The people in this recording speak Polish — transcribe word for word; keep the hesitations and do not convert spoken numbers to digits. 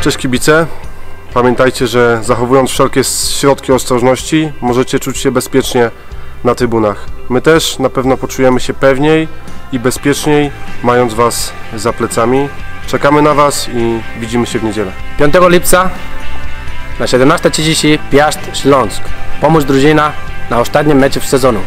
Cześć kibice, pamiętajcie, że zachowując wszelkie środki ostrożności możecie czuć się bezpiecznie na trybunach. My też na pewno poczujemy się pewniej i bezpieczniej, mając Was za plecami. Czekamy na Was i widzimy się w niedzielę. piątego lipca na siedemnastej trzydzieści Piast Śląsk. Pomóż drużyna na ostatnim meczu w sezonu.